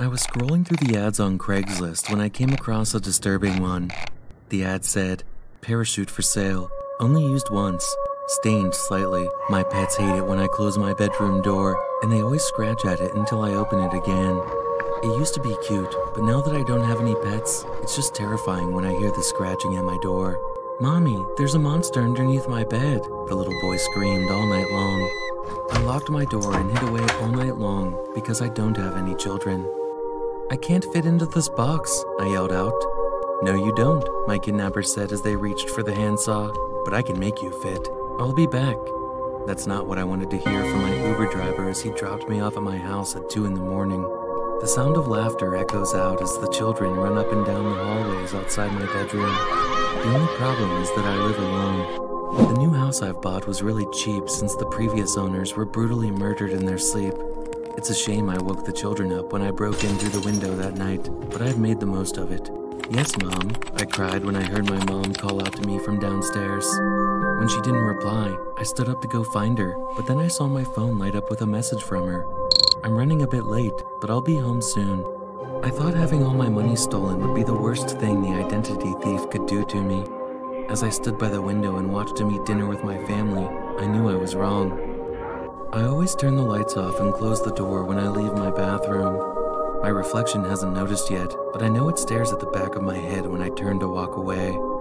I was scrolling through the ads on Craigslist when I came across a disturbing one. The ad said, "Parachute for sale, only used once, stained slightly. My pets hate it when I close my bedroom door, and they always scratch at it until I open it again. It used to be cute, but now that I don't have any pets, it's just terrifying when I hear the scratching at my door. Mommy, there's a monster underneath my bed," the little boy screamed all night long. I locked my door and hid away all night long because I don't have any children. "I can't fit into this box," I yelled out. "No, you don't," my kidnapper said as they reached for the handsaw, "but I can make you fit. I'll be back." That's not what I wanted to hear from my Uber driver as he dropped me off at my house at 2 in the morning. The sound of laughter echoes out as the children run up and down the hallways outside my bedroom. The only problem is that I live alone. The new house I've bought was really cheap since the previous owners were brutally murdered in their sleep. It's a shame I woke the children up when I broke in through the window that night, but I've made the most of it. "Yes, Mom," I cried when I heard my mom call out to me from downstairs. When she didn't reply, I stood up to go find her, but then I saw my phone light up with a message from her. "I'm running a bit late, but I'll be home soon." I thought having all my money stolen would be the worst thing the identity thief could do to me. As I stood by the window and watched him eat dinner with my family, I knew I was wrong. I always turn the lights off and close the door when I leave my bathroom. My reflection hasn't noticed yet, but I know it stares at the back of my head when I turn to walk away.